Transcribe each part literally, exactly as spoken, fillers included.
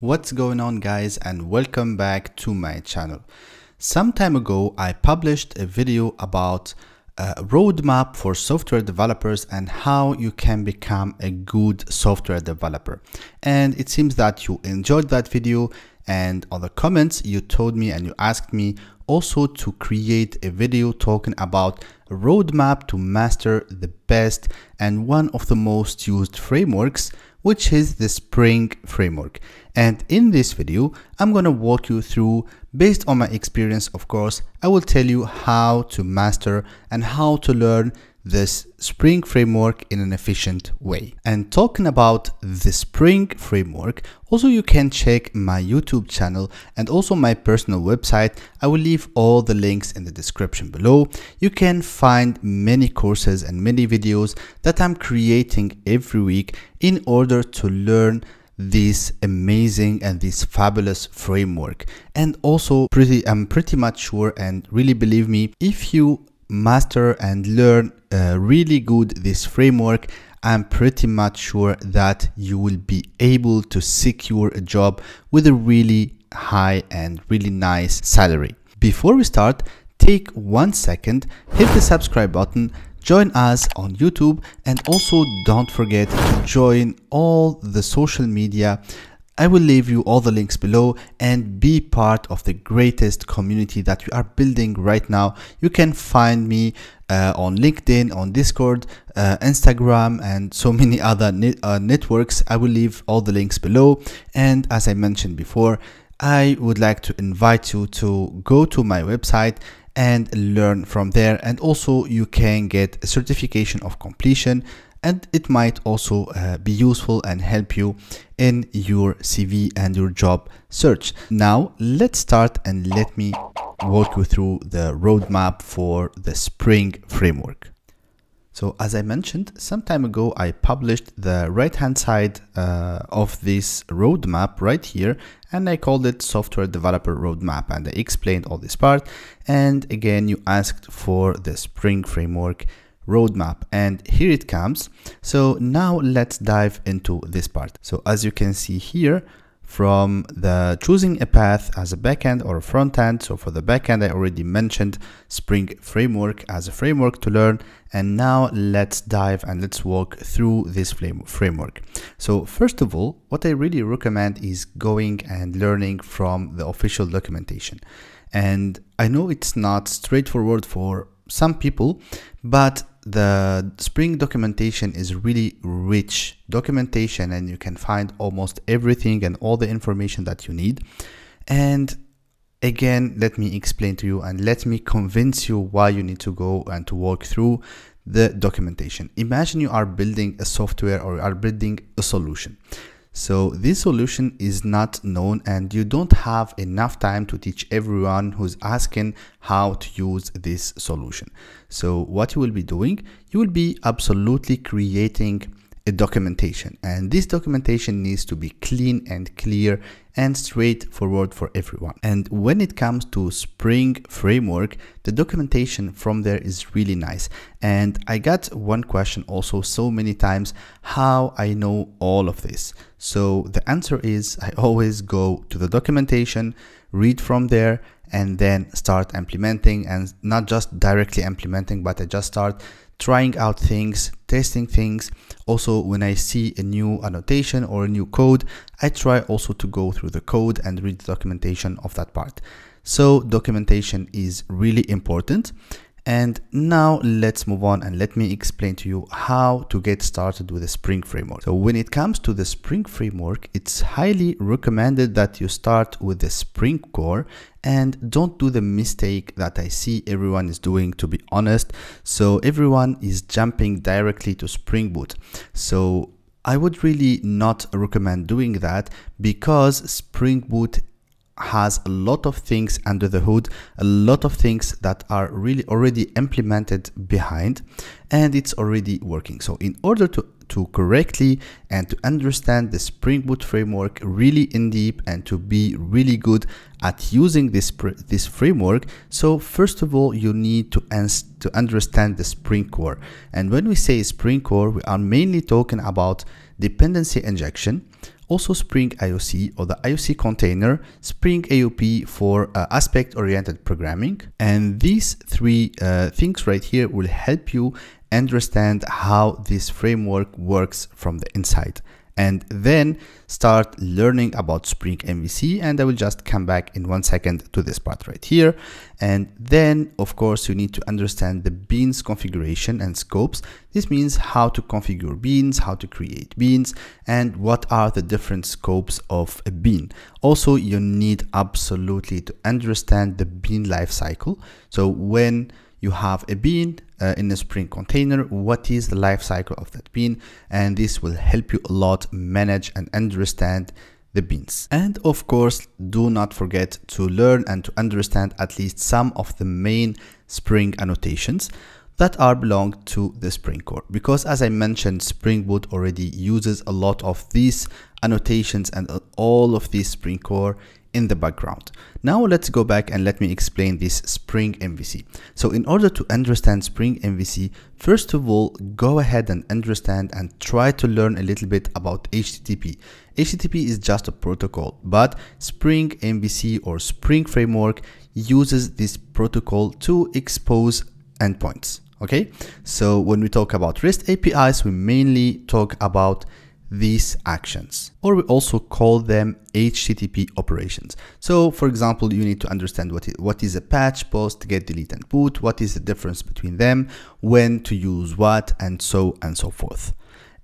What's going on, guys, and welcome back to my channel. Some time ago I published a video about a roadmap for software developers and how you can become a good software developer, and it seems that you enjoyed that video. And on the comments you told me and you asked me also to create a video talking about a roadmap to master the best and one of the most used frameworks, which is the Spring Framework. And in this video, I'm gonna walk you through, based on my experience, of course, I will tell you how to master and how to learn this Spring Framework in an efficient way. And talking about the Spring Framework, also you can check my YouTube channel and also my personal website. I will leave all the links in the description below. You can find many courses and many videos that I'm creating every week in order to learn this amazing and this fabulous framework. And also pretty I'm pretty much sure, and really believe me, if you master and learn uh, really good this framework, I'm pretty much sure that you will be able to secure a job with a really high and really nice salary. Before we start, take one second, hit the subscribe button, join us on YouTube, and also don't forget to join all the social media. I will leave you all the links below, and be part of the greatest community that we are building right now. You can find me uh, on LinkedIn, on Discord, uh, Instagram, and so many other ne uh, networks. I will leave all the links below. And as I mentioned before, I would like to invite you to go to my website and learn from there. And also you can get a certification of completion, and it might also uh, be useful and help you in your C V and your job search. Now let's start, and let me walk you through the roadmap for the Spring Framework. So as I mentioned, some time ago I published the right hand side uh, of this roadmap right here, and I called it Software Developer Roadmap, and I explained all this part. And again, you asked for the Spring Framework roadmap, and here it comes. So now let's dive into this part. So as you can see here, from the choosing a path as a backend or a front end. So for the backend, I already mentioned Spring Framework as a framework to learn. And now let's dive and let's walk through this framework. So first of all, what I really recommend is going and learning from the official documentation. And I know it's not straightforward for some people, but the Spring documentation is really rich documentation, and you can find almost everything and all the information that you need. And again, let me explain to you and let me convince you why you need to go and to walk through the documentation. Imagine you are building a software or you are building a solution. So this solution is not known, and you don't have enough time to teach everyone who's asking how to use this solution. So what you will be doing, you will be absolutely creating a documentation, and this documentation needs to be clean and clear and straightforward for everyone. And when it comes to Spring Framework, the documentation from there is really nice. And I got one question also so many times, how I know all of this. So the answer is, I always go to the documentation, read from there, and then start implementing, and not just directly implementing, but I just start trying out things, testing things. Also, when I see a new annotation or a new code, I try also to go through the code and read the documentation of that part. So documentation is really important. And now let's move on, and let me explain to you how to get started with the Spring Framework. So when it comes to the Spring Framework, it's highly recommended that you start with the Spring Core, and don't do the mistake that I see everyone is doing, to be honest. So everyone is jumping directly to Spring Boot. So I would really not recommend doing that, because Spring Boot has a lot of things under the hood, a lot of things that are really already implemented behind, and it's already working. So in order to, to correctly and to understand the Spring Boot framework really in deep, and to be really good at using this, this framework, so first of all, you need to, to understand the Spring Core. And when we say Spring Core, we are mainly talking about dependency injection, also Spring I O C or the I O C container, Spring A O P for uh, aspect-oriented programming. And these three uh, things right here will help you understand how this framework works from the inside, and then start learning about Spring M V C. And I will just come back in one second to this part right here. And then of course you need to understand the beans configuration and scopes. This means how to configure beans, how to create beans, and what are the different scopes of a bean. Also, you need absolutely to understand the bean lifecycle. So when you have a bean uh, in a Spring container, what is the life cycle of that bean? And this will help you a lot manage and understand the beans. And of course, do not forget to learn and to understand at least some of the main Spring annotations that are belong to the Spring Core. Because as I mentioned, Spring Boot already uses a lot of these annotations and all of these Spring Core in the background. Now let's go back and let me explain this Spring M V C. So in order to understand Spring M V C, first of all, go ahead and understand and try to learn a little bit about H T T P. H T T P is just a protocol, but Spring M V C or Spring Framework uses this protocol to expose endpoints. Okay, so when we talk about REST A P Is, we mainly talk about these actions, or we also call them H T T P operations. So for example, you need to understand what is, what is a patch, post, get, delete, and boot, what is the difference between them, when to use what, and so and so forth.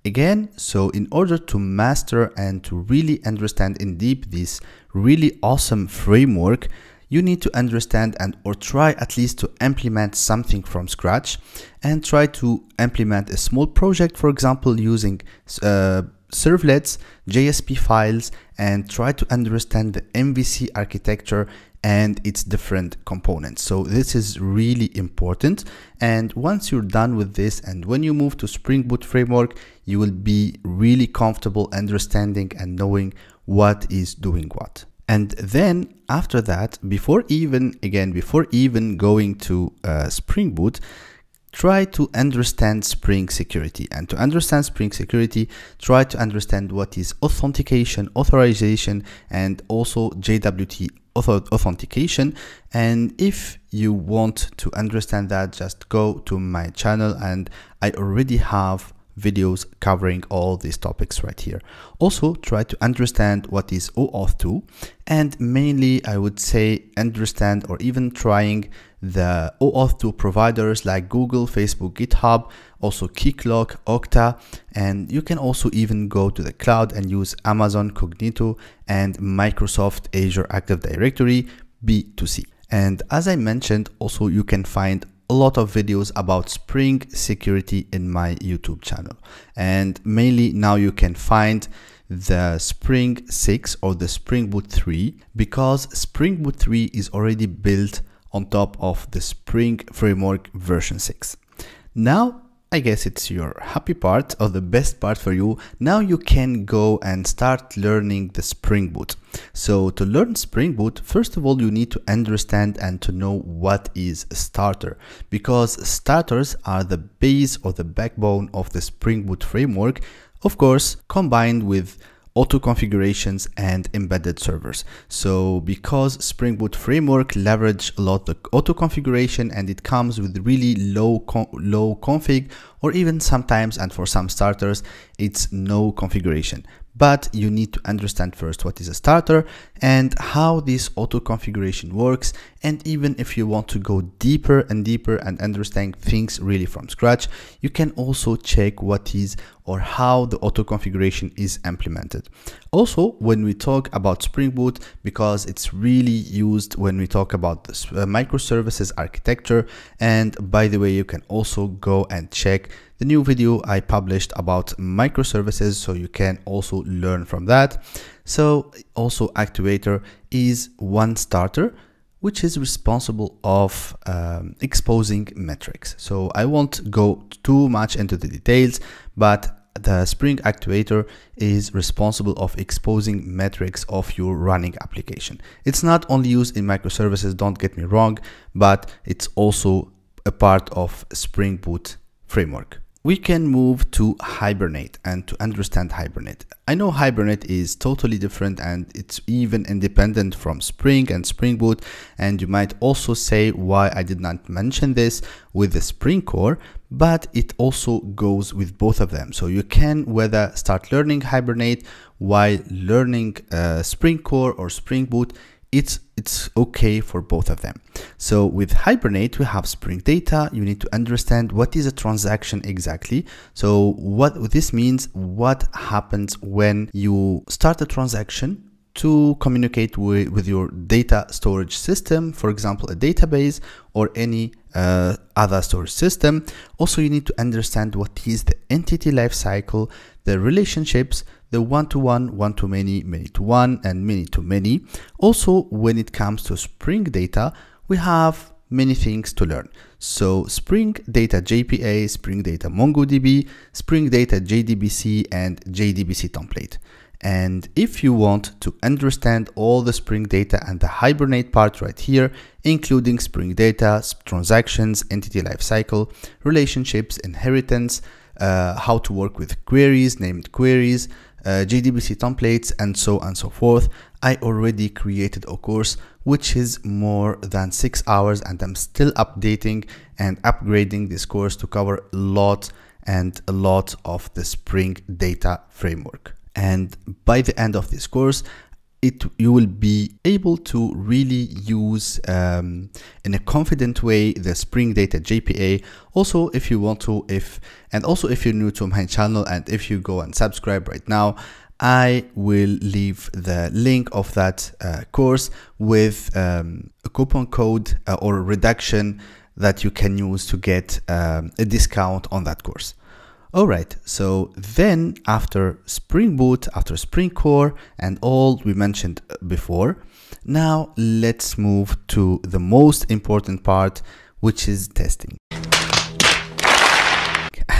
Again, so in order to master and to really understand in deep this really awesome framework, you need to understand and or try at least to implement something from scratch, and try to implement a small project, for example, using uh, servlets, J S P files, and try to understand the M V C architecture and its different components. So this is really important. And once you're done with this, and when you move to Spring Boot framework, you will be really comfortable understanding and knowing what is doing what. And then after that, before even, again, before even going to uh, Spring Boot, try to understand Spring Security. And to understand Spring Security, try to understand what is authentication, authorization, and also J W T authentication. And if you want to understand that, just go to my channel, and I already have videos covering all these topics right here. Also try to understand what is O auth two, and mainly I would say understand or even trying the O auth two providers like Google, Facebook, GitHub, also Keycloak, Okta, and you can also even go to the cloud and use Amazon Cognito and Microsoft Azure Active Directory B two C. And as I mentioned, also you can find a lot of videos about Spring Security in my YouTube channel, and mainly now you can find the Spring six or the Spring Boot three, because Spring Boot three is already built on top of the Spring Framework version six. Now I guess it's your happy part or the best part for you. Now you can go and start learning the Spring Boot. So to learn Spring Boot, first of all, you need to understand and to know what is a starter, because starters are the base or the backbone of the Spring Boot framework, of course, combined with auto configurations and embedded servers. So because Spring Boot framework leverage a lot the auto configuration, and it comes with really low con low config, or even sometimes, and for some starters, it's no configuration. But you need to understand first what is a starter and how this auto configuration works. And even if you want to go deeper and deeper and understand things really from scratch, you can also check what is or how the auto configuration is implemented. Also, when we talk about Spring Boot, because it's really used when we talk about this uh, microservices architecture. And by the way, you can also go and check the new video I published about microservices, so you can also learn from that. So also Activator is one starter which is responsible of um, exposing metrics. So I won't go too much into the details, but the Spring Activator is responsible of exposing metrics of your running application. It's not only used in microservices, don't get me wrong, but it's also a part of Spring Boot framework. we can move to Hibernate and to understand Hibernate. I know Hibernate is totally different and it's even independent from Spring and Spring Boot. And you might also say why I did not mention this with the Spring Core, but it also goes with both of them. So you can whether start learning Hibernate while learning uh, Spring Core or Spring Boot. It's, it's okay for both of them. So with Hibernate, we have Spring Data. You need to understand what is a transaction exactly. So what this means, what happens when you start a transaction to communicate with, with your data storage system, for example, a database or any uh, other storage system. Also, you need to understand what is the entity lifecycle, the relationships, the one-to-one, one-to-many, many-to-one, and many-to-many. Also, when it comes to Spring Data, we have many things to learn. So Spring Data J P A, Spring Data MongoDB, Spring Data J D B C, and J D B C template. And if you want to understand all the Spring Data and the Hibernate part right here, including Spring Data, transactions, entity lifecycle, relationships, inheritance, uh, how to work with queries, named queries, Uh, J D B C templates, and so on and so forth, I already created a course which is more than six hours and I'm still updating and upgrading this course to cover a lot and a lot of the Spring Data framework. And by the end of this course, It, you will be able to really use um, in a confident way the Spring Data J P A. Also, if you want to, if and also if you're new to my channel and if you go and subscribe right now, I will leave the link of that uh, course with um, a coupon code uh, or a reduction that you can use to get um, a discount on that course. All right, so then after Spring Boot, after Spring Core and all we mentioned before, now let's move to the most important part, which is testing.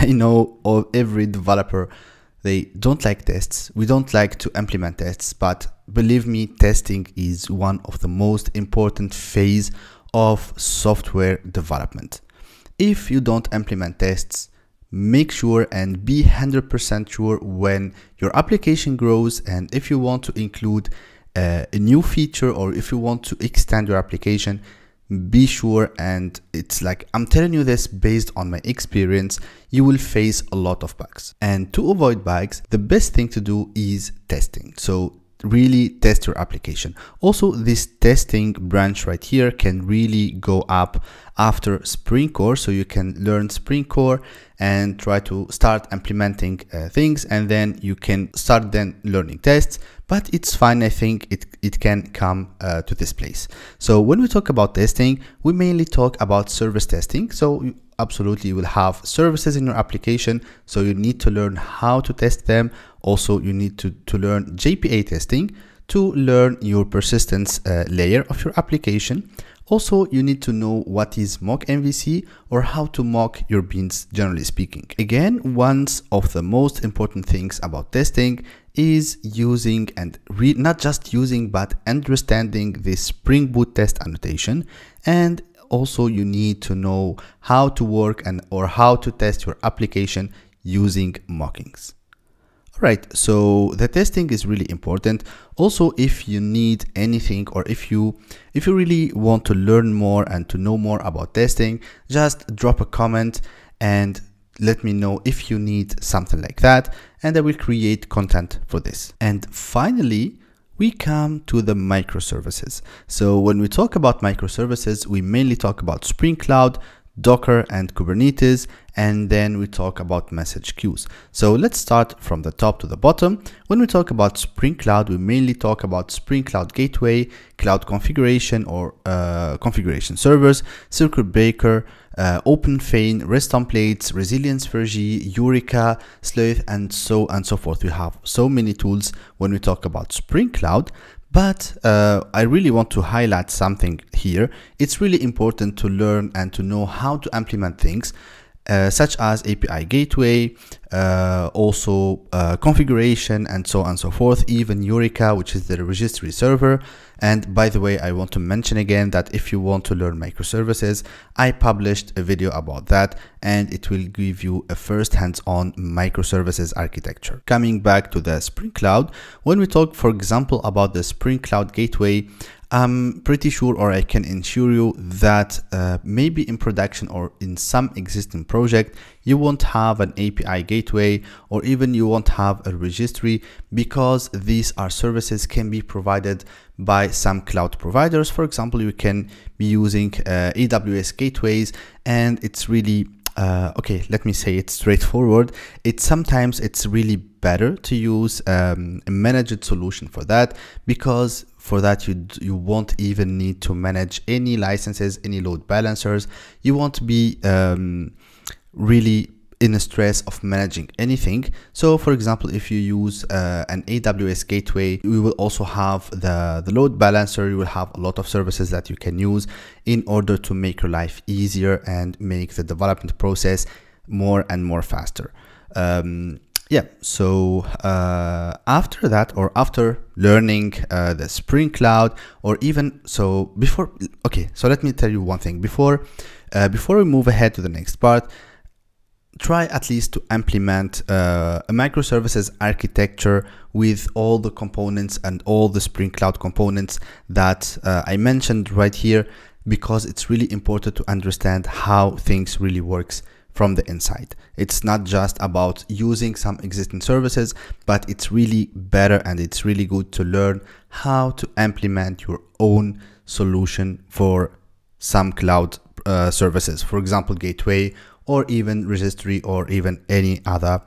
I know all, every developer, they don't like tests. We don't like to implement tests, but believe me, testing is one of the most important phase of software development. If you don't implement tests, make sure and be one hundred percent sure when your application grows and if you want to include uh, a new feature or if you want to extend your application, be sure. And it's like, I'm telling you this based on my experience, you will face a lot of bugs. And to avoid bugs, the best thing to do is testing. So really test your application. Also, this testing branch right here can really go up after Spring Core. So you can learn Spring Core and try to start implementing uh, things, and then you can start then learning tests, but it's fine. I think it, it can come uh, to this place. So when we talk about testing, we mainly talk about service testing. So you absolutely will have services in your application. So you need to learn how to test them. Also, you need to, to learn J P A testing to learn your persistence uh, layer of your application. Also, you need to know what is mock M V C or how to mock your beans, generally speaking. Again, one of the most important things about testing is using and re not just using, but understanding the Spring Boot test annotation. And also you need to know how to work and or how to test your application using mockings. Right, so the testing is really important. Also, if you need anything or if you if you really want to learn more and to know more about testing, just drop a comment and let me know if you need something like that, and I will create content for this. And finally, we come to the microservices. So when we talk about microservices, we mainly talk about Spring Cloud, Docker and Kubernetes, and then we talk about message queues. So let's start from the top to the bottom. When we talk about Spring Cloud, we mainly talk about Spring Cloud Gateway, Cloud Configuration or uh, Configuration Servers, Circuit Breaker, uh, OpenFeign, REST Templates, Resilience four j, Eureka, Sleuth, and so and so forth. We have so many tools when we talk about Spring Cloud. But uh, I really want to highlight something here. It's really important to learn and to know how to implement things. uh, such as A P I gateway, uh, also uh, configuration, and so on and so forth, even Eureka, which is the registry server. And by the way, I want to mention again that if you want to learn microservices, I published a video about that, and it will give you a first hands-on microservices architecture. Coming back to the Spring Cloud, when we talk, for example, about the Spring Cloud Gateway, I'm pretty sure, or I can ensure you that uh, maybe in production or in some existing project, you won't have an A P I gateway, or even you won't have a registry, because these are services can be provided by some cloud providers. For example, you can be using uh, A W S gateways, and it's really Uh, okay, let me say it straightforward. It's sometimes it's really better to use um, a managed solution for that, because for that you you won't even need to manage any licenses, any load balancers. You won't be um, really in a stress of managing anything. So for example, if you use uh, an A W S gateway, we will also have the, the load balancer. You will have a lot of services that you can use in order to make your life easier and make the development process more and more faster. Um, yeah, so uh, after that, or after learning uh, the Spring Cloud, or even so before, okay, so let me tell you one thing before, uh, before we move ahead to the next part. Try at least to implement uh, a microservices architecture with all the components and all the Spring Cloud components that uh, I mentioned right here, because it's really important to understand how things really works from the inside. It's not just about using some existing services, but it's really better and it's really good to learn how to implement your own solution for some cloud uh, services, for example, gateway, or even registry, or even any other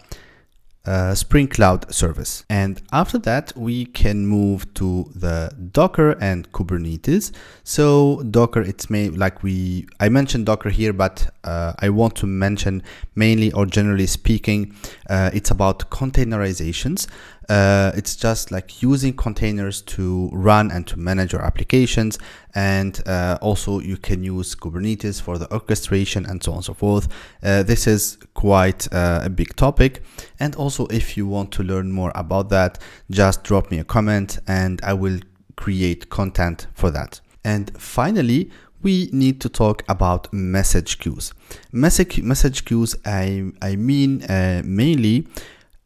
uh, Spring Cloud service. And after that, we can move to the Docker and Kubernetes. So Docker, it's made like we, I mentioned Docker here, but uh, I want to mention mainly, or generally speaking, uh, it's about containerizations. Uh, it's just like using containers to run and to manage your applications. And uh, also you can use Kubernetes for the orchestration and so on and so forth. Uh, this is quite uh, a big topic. And also if you want to learn more about that, just drop me a comment and I will create content for that. And finally, we need to talk about message queues. Message, message queues, I, I mean uh, mainly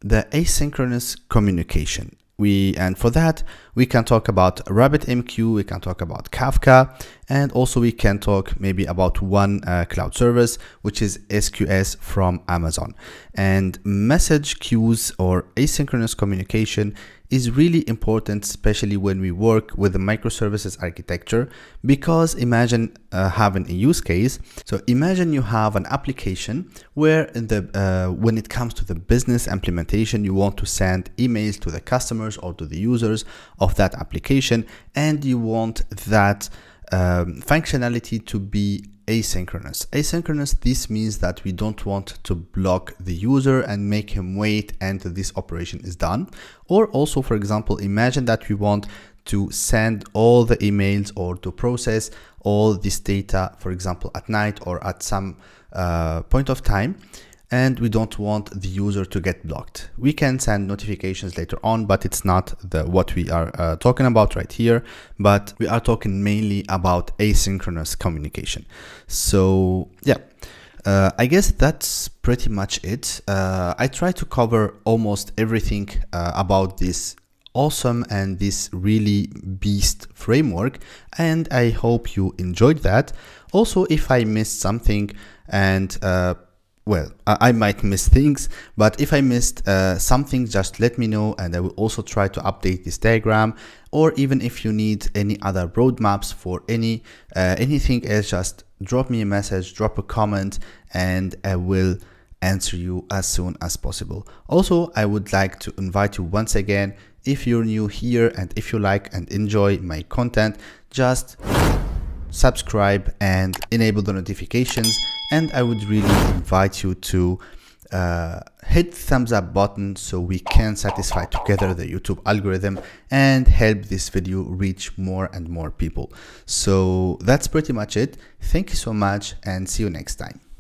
the asynchronous communication. We, and for that, we can talk about RabbitMQ, we can talk about Kafka, and also we can talk maybe about one uh, cloud service, which is S Q S from Amazon. And message queues or asynchronous communication is really important, especially when we work with the microservices architecture, because imagine uh, having a use case. So imagine you have an application where in the, uh, when it comes to the business implementation, you want to send emails to the customers or to the users of that application, and you want that um, functionality to be asynchronous. Asynchronous, this means that we don't want to block the user and make him wait until this operation is done. Or also, for example, imagine that we want to send all the emails or to process all this data, for example, at night or at some uh, point of time. And we don't want the user to get blocked. We can send notifications later on, but it's not the, what we are uh, talking about right here, but we are talking mainly about asynchronous communication. So yeah, uh, I guess that's pretty much it. Uh, I try to cover almost everything uh, about this awesome and this really beast framework, and I hope you enjoyed that. Also, if I missed something and uh, Well, I might miss things, but if I missed uh, something, just let me know, and I will also try to update this diagram. Or even if you need any other roadmaps for any uh, anything else, just drop me a message, drop a comment, and I will answer you as soon as possible. Also, I would like to invite you once again, if you're new here and if you like and enjoy my content, just subscribe and enable the notifications. And I would really invite you to uh, hit the thumbs up button so we can satisfy together the YouTube algorithm and help this video reach more and more people. So that's pretty much it. Thank you so much and see you next time.